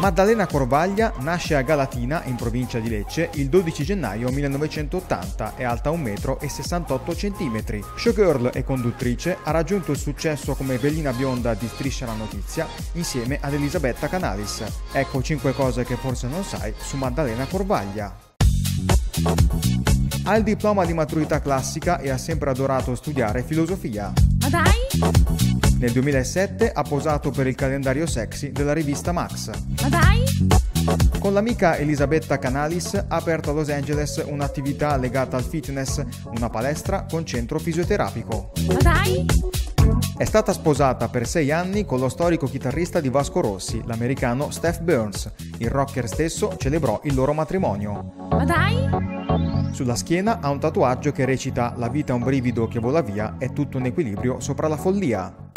Maddalena Corvaglia nasce a Galatina, in provincia di Lecce, il 12 gennaio 1980, è alta 1,68 m. Showgirl e conduttrice, ha raggiunto il successo come velina bionda di Striscia la Notizia insieme ad Elisabetta Canalis. Ecco 5 cose che forse non sai su Maddalena Corvaglia. Ha il diploma di maturità classica e ha sempre adorato studiare filosofia. Ma dai! Nel 2007 ha posato per il calendario sexy della rivista Max. Ma dai! Con l'amica Elisabetta Canalis ha aperto a Los Angeles un'attività legata al fitness, una palestra con centro fisioterapico. Ma dai! È stata sposata per 6 anni con lo storico chitarrista di Vasco Rossi, l'americano Steph Burns. Il rocker stesso celebrò il loro matrimonio. Ma dai! Sulla schiena ha un tatuaggio che recita: "La vita è un brivido che vola via, è tutto un equilibrio sopra la follia".